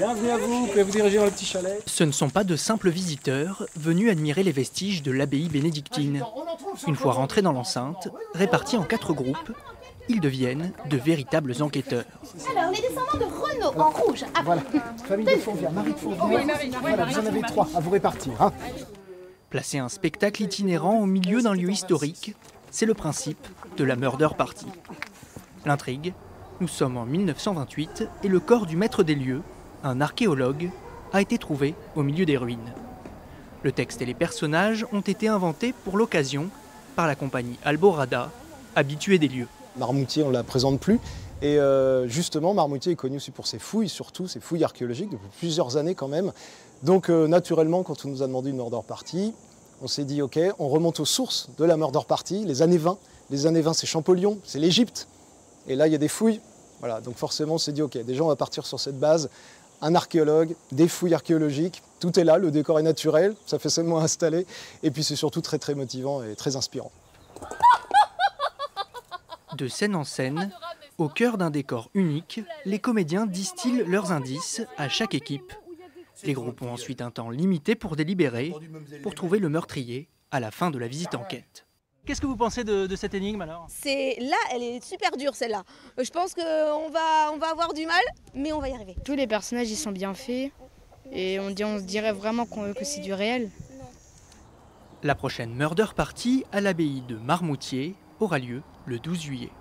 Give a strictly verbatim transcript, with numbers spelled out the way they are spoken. Bienvenue à vous, vous pouvez vous diriger dans le petit chalet. Ce ne sont pas de simples visiteurs venus admirer les vestiges de l'abbaye bénédictine. Une fois rentrés dans l'enceinte, répartis en quatre groupes, ils deviennent de véritables enquêteurs. Alors, les descendants de Renault en rouge. Ah, voilà, famille de Fourvière, Marie de Fourvière. Voilà, vous en avez trois à vous répartir. Hein. Placer un spectacle itinérant au milieu d'un lieu historique, c'est le principe de la murder party. L'intrigue, nous sommes en mille neuf cent vingt-huit et le corps du maître des lieux, un archéologue, a été trouvé au milieu des ruines. Le texte et les personnages ont été inventés pour l'occasion par la compagnie Alborada, habituée des lieux. Marmoutier, on ne la présente plus. Et euh, justement, Marmoutier est connu aussi pour ses fouilles, surtout ses fouilles archéologiques, depuis plusieurs années quand même. Donc euh, naturellement, quand on nous a demandé une murder party, on s'est dit, ok, on remonte aux sources de la murder party, les années vingt. Les années vingt, c'est Champollion, c'est l'Égypte. Et là, il y a des fouilles. Voilà, donc forcément, on s'est dit, ok, déjà, on va partir sur cette base. Un archéologue, des fouilles archéologiques, tout est là, le décor est naturel, ça fait seulement installer. Et puis c'est surtout très, très motivant et très inspirant. De scène en scène, au cœur d'un décor unique, les comédiens distillent leurs indices à chaque équipe. Les groupes ont ensuite un temps limité pour délibérer, pour trouver le meurtrier à la fin de la visite enquête. Qu'est-ce que vous pensez de, de cette énigme alors? C'est là, elle est super dure celle-là. Je pense qu'on va, on va avoir du mal, mais on va y arriver. Tous les personnages, ils sont bien faits et on, dit, on se dirait vraiment qu'on, que c'est du réel. La prochaine murder party à l'abbaye de Marmoutier aura lieu le douze juillet.